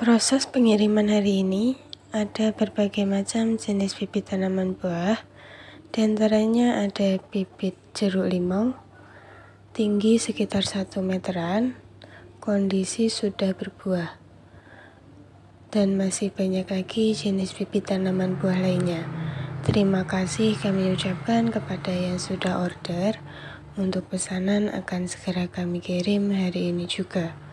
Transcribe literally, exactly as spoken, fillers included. Proses pengiriman hari ini ada berbagai macam jenis bibit tanaman buah, di antaranya ada bibit jeruk limau, tinggi sekitar satu meteran, kondisi sudah berbuah, dan masih banyak lagi jenis bibit tanaman buah lainnya. Terima kasih kami ucapkan kepada yang sudah order, untuk pesanan akan segera kami kirim hari ini juga.